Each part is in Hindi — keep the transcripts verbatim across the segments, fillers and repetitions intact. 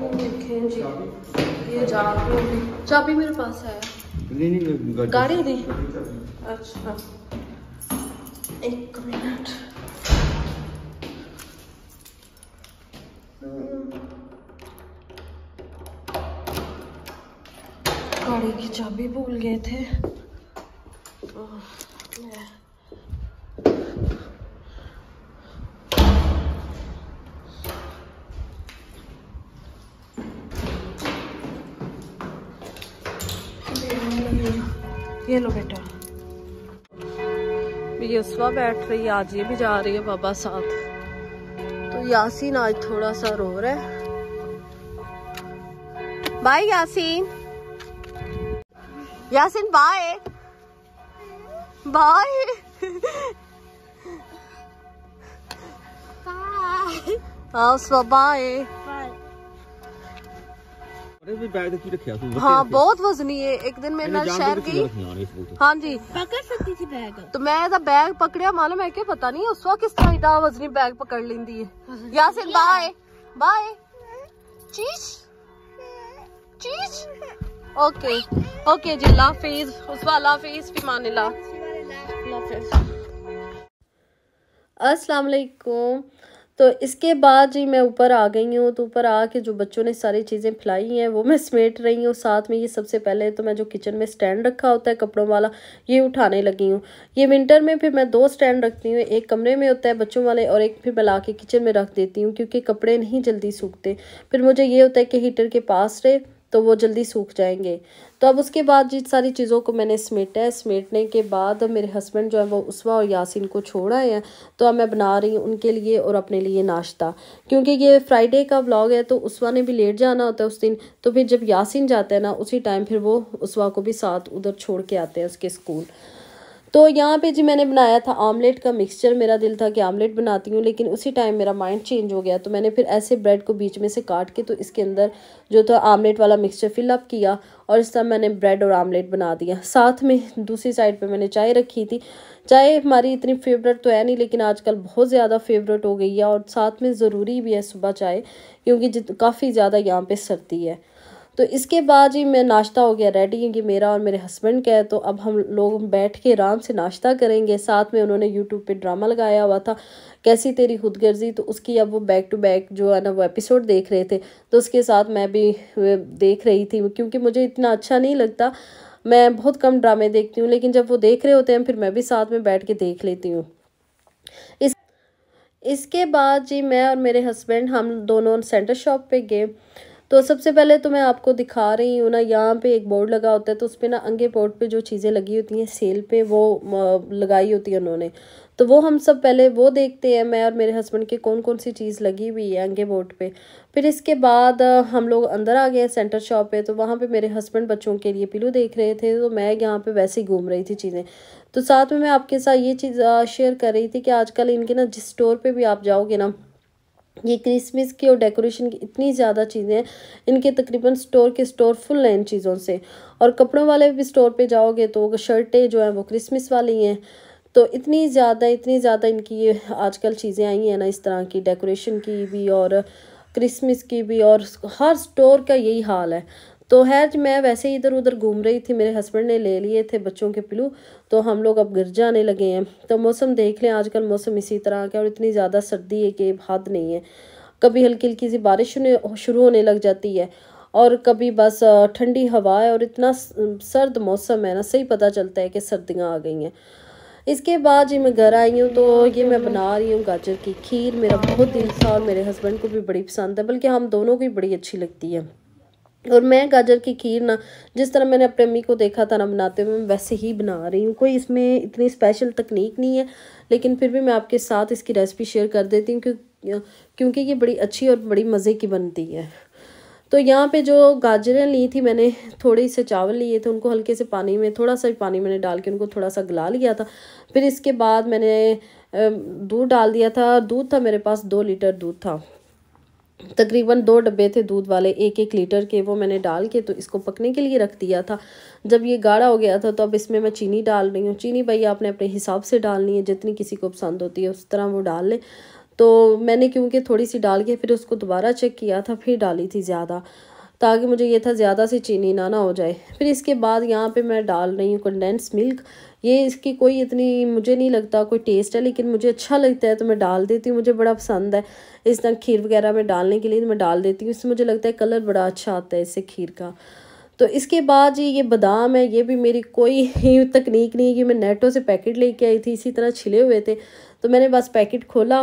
देखें जी, ये चाबी मेरे पास है। नहीं नहीं गाड़ी दी। अच्छा एक मिनट, गाड़ी की चाबी भूल गए थे। ये लो बेटा, युस्वा बैठ रही है, आज ये भी जा रही है बाबा साथ। तो यासीन आज थोड़ा सा रो रहा है। Bye Yasin, Yasin bye bye bye bye. हाँ बहुत वजनी है। एक दिन मेरे नाल शहर गई, हाँ जी पकड़ सकती थी बैग, तो मैं बैग पकड़िया मालूम है कि पता नहीं उस वक्त किस तरह इतना वजनी बैग पकड़ लेंदी है। यासीन बाय बाय, चीज चीज ओके ओके जी, लाफेज उस लाफेज भी मान ला। अस्सलाम वालेकुम। तो इसके बाद जी मैं ऊपर आ गई हूँ। तो ऊपर आके जो बच्चों ने सारी चीज़ें फैलाई हैं वो मैं समेट रही हूँ। साथ में ये सबसे पहले तो मैं जो किचन में स्टैंड रखा होता है कपड़ों वाला, ये उठाने लगी हूँ। ये विंटर में फिर मैं दो स्टैंड रखती हूँ, एक कमरे में होता है बच्चों वाले और एक फिर मैं ला के किचन में रख देती हूँ, क्योंकि कपड़े नहीं जल्दी सूखते। फिर मुझे ये होता है कि हीटर के पास रहे तो वो जल्दी सूख जाएंगे। तो अब उसके बाद जी सारी चीज़ों को मैंने समेटा है। समेटने के बाद मेरे हस्बैंड जो है वो उसवा और यासीन को छोड़ा है, तो अब मैं बना रही हूँ उनके लिए और अपने लिए नाश्ता, क्योंकि ये फ्राइडे का व्लॉग है तो उसवा ने भी लेट जाना होता है उस दिन। तो फिर जब यासीन जाता है ना उसी टाइम फिर वो उसवा को भी साथ उधर छोड़ के आते हैं उसके स्कूल। तो यहाँ पे जी मैंने बनाया था आमलेट का मिक्सचर। मेरा दिल था कि आमलेट बनाती हूँ, लेकिन उसी टाइम मेरा माइंड चेंज हो गया। तो मैंने फिर ऐसे ब्रेड को बीच में से काट के तो इसके अंदर जो था आमलेट वाला मिक्सचर फिलअप किया और इस तरह मैंने ब्रेड और आमलेट बना दिया। साथ में दूसरी साइड पे मैंने चाय रखी थी। चाय हमारी इतनी फेवरेट तो है नहीं, लेकिन आजकल बहुत ज़्यादा फेवरेट हो गई है और साथ में ज़रूरी भी है सुबह चाय, क्योंकि काफ़ी ज़्यादा यहाँ पर सर्दी है। तो इसके बाद ही मैं नाश्ता हो गया रेडी, क्योंकि मेरा और मेरे हस्बैंड का है। तो अब हम लोग बैठ के आराम से नाश्ता करेंगे। साथ में उन्होंने यूट्यूब पे ड्रामा लगाया हुआ था कैसी तेरी खुदगर्जी, तो उसकी अब वो बैक टू बैक जो है ना वो एपिसोड देख रहे थे। तो उसके साथ मैं भी देख रही थी, क्योंकि मुझे इतना अच्छा नहीं लगता, मैं बहुत कम ड्रामे देखती हूँ, लेकिन जब वो देख रहे होते हैं फिर मैं भी साथ में बैठ के देख लेती हूँ। इस इसके बाद जी मैं और मेरे हस्बैंड हम दोनों सेंटर शॉप पर गए। तो सबसे पहले तो मैं आपको दिखा रही हूँ ना, यहाँ पे एक बोर्ड लगा होता है, तो उस पर ना अंगे बोर्ड पे जो चीज़ें लगी होती हैं सेल पे वो लगाई होती है उन्होंने। तो वो हम सब पहले वो देखते हैं, मैं और मेरे हस्बैंड के कौन कौन सी चीज़ लगी हुई है अंगे बोर्ड पे। फिर इसके बाद हम लोग अंदर आ गए सेंटर शॉप पे। तो वहाँ पे मेरे हस्बैंड बच्चों के लिए पिलो देख रहे थे, तो मैं यहाँ पे वैसे ही घूम रही थी चीज़ें। तो साथ में मैं आपके साथ ये चीज़ शेयर कर रही थी कि आजकल इनके ना जिस स्टोर पर भी आप जाओगे ना, ये क्रिसमस की और डेकोरेशन की इतनी ज़्यादा चीज़ें हैं, इनके तकरीबन स्टोर के स्टोर फुल हैं इन चीज़ों से। और कपड़ों वाले भी स्टोर पे जाओगे तो शर्टें जो हैं वो क्रिसमस वाली हैं। तो इतनी ज़्यादा इतनी ज़्यादा इनकी ये आजकल चीज़ें आई हैं ना इस तरह की, डेकोरेशन की भी और क्रिसमस की भी, और हर स्टोर का यही हाल है। तो है मैं वैसे ही इधर उधर घूम रही थी, मेरे हस्बैंड ने ले लिए थे बच्चों के पिलू, तो हम लोग अब घर जाने लगे हैं। तो मौसम देख लें, आजकल मौसम इसी तरह का और इतनी ज़्यादा सर्दी है कि हद नहीं है। कभी हल्की हल्की सी बारिश शुरू होने लग जाती है और कभी बस ठंडी हवा है, और इतना सर्द मौसम है ना सही पता चलता है कि सर्दियाँ आ गई हैं। इसके बाद जी मैं घर आई हूँ, तो ये मैं बना रही हूँ गाजर की खीर। मेरा बहुत दिल था और मेरे हस्बैंड को भी बड़ी पसंद है, बल्कि हम दोनों को बड़ी अच्छी लगती है। और मैं गाजर की खीर ना जिस तरह मैंने अपनी अम्मी को देखा था ना बनाते हुए, मैं वैसे ही बना रही हूँ। कोई इसमें इतनी स्पेशल तकनीक नहीं है, लेकिन फिर भी मैं आपके साथ इसकी रेसिपी शेयर कर देती हूँ, क्यों क्योंकि ये बड़ी अच्छी और बड़ी मज़े की बनती है। तो यहाँ पे जो गाजरें ली थी मैंने, थोड़े से चावल लिए थे, उनको हल्के से पानी में थोड़ा सा पानी मैंने डाल के उनको थोड़ा सा गला लिया था। फिर इसके बाद मैंने दूध डाल दिया था। दूध था मेरे पास, दो लीटर दूध था, तकरीबन दो डब्बे थे दूध वाले एक एक लीटर के। वो मैंने डाल के तो इसको पकने के लिए रख दिया था। जब ये गाढ़ा हो गया था तो अब इसमें मैं चीनी डाल रही हूँ। चीनी भाई आपने अपने हिसाब से डालनी है, जितनी किसी को पसंद होती है उस तरह वो डाल ले। तो मैंने क्योंकि थोड़ी सी डाल के फिर उसको दोबारा चेक किया था, फिर डाली थी ज़्यादा, ताकि मुझे ये था ज़्यादा सी चीनी ना ना हो जाए। फिर इसके बाद यहाँ पे मैं डाल रही हूँ कंडेंस मिल्क। ये इसकी कोई इतनी मुझे नहीं लगता कोई टेस्ट है, लेकिन मुझे अच्छा लगता है तो मैं डाल देती हूँ, मुझे बड़ा पसंद है इस तरह खीर वगैरह में डालने के लिए मैं डाल देती हूँ। इससे मुझे लगता है कलर बड़ा अच्छा आता है इससे खीर का। तो इसके बाद जी ये बादाम है, ये भी मेरी कोई तकनीक नहीं है कि मैं नेटों से पैकेट लेके आई थी, इसी तरह छिले हुए थे। तो मैंने बस पैकेट खोला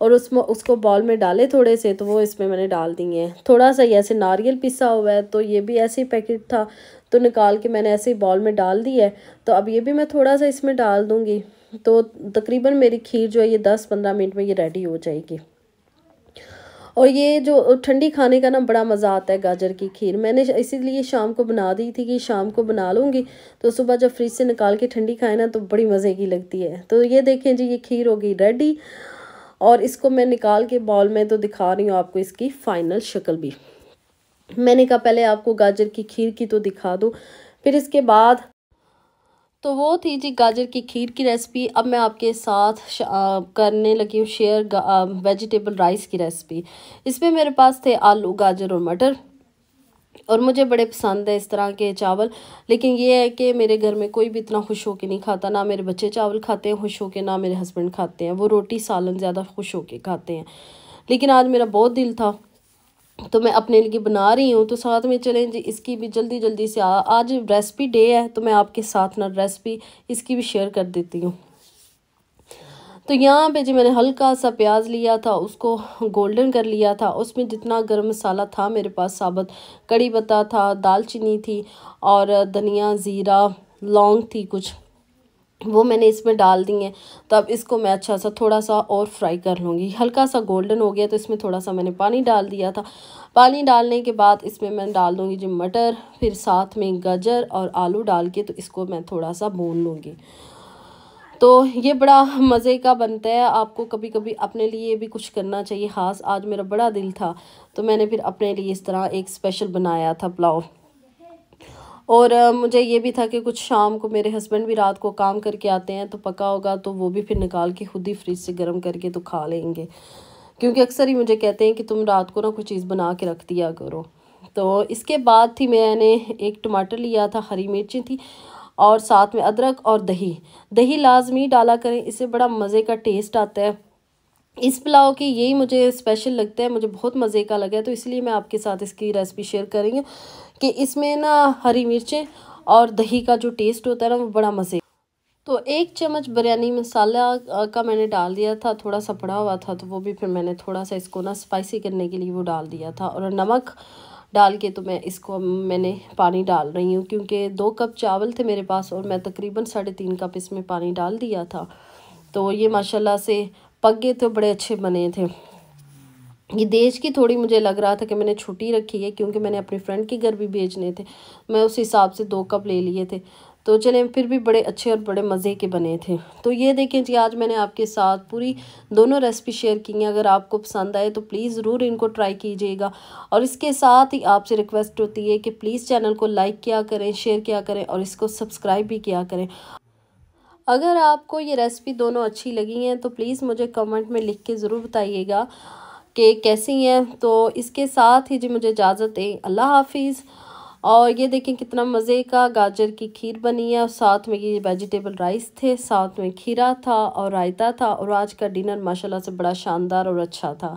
और उसमें उसको बॉल में डाले थोड़े से, तो वो इसमें मैंने डाल दिए हैं। थोड़ा सा ऐसे नारियल पिसा हुआ है, तो ये भी ऐसे ही पैकेट था तो निकाल के मैंने ऐसे ही बॉल में डाल दी है। तो अब ये भी मैं थोड़ा सा इसमें डाल दूँगी, तो तकरीबन मेरी खीर जो है ये दस पंद्रह मिनट में ये रेडी हो जाएगी। और ये जो ठंडी खाने का ना बड़ा मज़ा आता है गाजर की खीर, मैंने इसीलिए शाम को बना दी थी कि शाम को बना लूँगी तो सुबह जब फ्रिज से निकाल के ठंडी खाए ना तो बड़ी मज़े की लगती है। तो ये देखें जी ये खीर हो गई रेडी, और इसको मैं निकाल के बाउल में तो दिखा रही हूँ आपको इसकी फ़ाइनल शक्ल भी। मैंने कहा पहले आपको गाजर की खीर की तो दिखा दूँ, फिर इसके बाद। तो वो थी जी गाजर की खीर की रेसिपी। अब मैं आपके साथ आ, करने लगी हूँ शेयर वेजिटेबल राइस की रेसिपी। इसमें मेरे पास थे आलू, गाजर और मटर, और मुझे बड़े पसंद है इस तरह के चावल, लेकिन ये है कि मेरे घर में कोई भी इतना खुश होके नहीं खाता, ना मेरे बच्चे चावल खाते हैं खुश होके, ना मेरे हस्बैंड खाते हैं, वो रोटी सालन ज़्यादा खुश होके खाते हैं। लेकिन आज मेरा बहुत दिल था तो मैं अपने लिए बना रही हूँ। तो साथ में चलें जी इसकी भी जल्दी जल्दी से, आज रेसिपी डे है तो मैं आपके साथ ना रेसिपी इसकी भी शेयर कर देती हूँ। तो यहाँ पे जी मैंने हल्का सा प्याज लिया था, उसको गोल्डन कर लिया था, उसमें जितना गरम मसाला था मेरे पास साबुत, कड़ी पत्ता था, दालचीनी थी और धनिया, ज़ीरा, लौंग थी कुछ, वो मैंने इसमें डाल दी हैं। तो अब इसको मैं अच्छा सा थोड़ा सा और फ्राई कर लूँगी। हल्का सा गोल्डन हो गया तो इसमें थोड़ा सा मैंने पानी डाल दिया था। पानी डालने के बाद इसमें मैं डाल दूँगी जी मटर, फिर साथ में गाजर और आलू डाल के तो इसको मैं थोड़ा सा भून लूँगी। तो ये बड़ा मज़े का बनता है, आपको कभी कभी अपने लिए भी कुछ करना चाहिए ख़ास। आज मेरा बड़ा दिल था तो मैंने फिर अपने लिए इस तरह एक स्पेशल बनाया था पुलाव। और मुझे ये भी था कि कुछ शाम को मेरे हस्बैंड भी रात को काम करके आते हैं तो पका होगा तो वो भी फिर निकाल के खुद ही फ्रिज से गर्म करके तो खा लेंगे, क्योंकि अक्सर ही मुझे कहते हैं कि तुम रात को ना कोई चीज़ बना के रख दिया करो। तो इसके बाद थी मैंने एक टमाटर लिया था, हरी मिर्ची थी और साथ में अदरक और दही। दही लाजमी डाला करें, इससे बड़ा मज़े का टेस्ट आता है इस पुलाव की। यही मुझे स्पेशल लगता है, मुझे बहुत मज़े का लगा, तो इसलिए मैं आपके साथ इसकी रेसिपी शेयर कर रही हूँ कि इसमें ना हरी मिर्चें और दही का जो टेस्ट होता है ना वो बड़ा मज़े। तो एक चम्मच बिरयानी मसाला का मैंने डाल दिया था, थोड़ा सा पड़ा हुआ था तो वो भी फिर मैंने थोड़ा सा इसको ना स्पाइसी करने के लिए वो डाल दिया था। और नमक डाल के तो मैं इसको मैंने पानी डाल रही हूँ, क्योंकि दो कप चावल थे मेरे पास और मैं तकरीबन साढ़े तीन कप इसमें पानी डाल दिया था। तो ये माशाल्लाह से पक गए तो बड़े अच्छे बने थे। ये देश की थोड़ी मुझे लग रहा था कि मैंने छुट्टी रखी है, क्योंकि मैंने अपने फ्रेंड के घर भी भेजने थे, मैं उस हिसाब से दो कप ले लिए थे। तो चलें फिर भी बड़े अच्छे और बड़े मज़े के बने थे। तो ये देखें जी आज मैंने आपके साथ पूरी दोनों रेसिपी शेयर की हैं। अगर आपको पसंद आए तो प्लीज़ ज़रूर इनको ट्राई कीजिएगा। और इसके साथ ही आपसे रिक्वेस्ट होती है कि प्लीज़ चैनल को लाइक किया करें, शेयर किया करें और इसको सब्सक्राइब भी किया करें। अगर आपको ये रेसिपी दोनों अच्छी लगी हैं तो प्लीज़ मुझे कमेंट में लिख के ज़रूर बताइएगा कि कैसी हैं। तो इसके साथ ही जी मुझे इजाज़त है, अल्लाह हाफिज़। और ये देखें कितना मज़े का गाजर की खीर बनी है, और साथ में ये वेजिटेबल राइस थे, साथ में खीरा था और रायता था, और आज का डिनर माशाल्लाह से बड़ा शानदार और अच्छा था।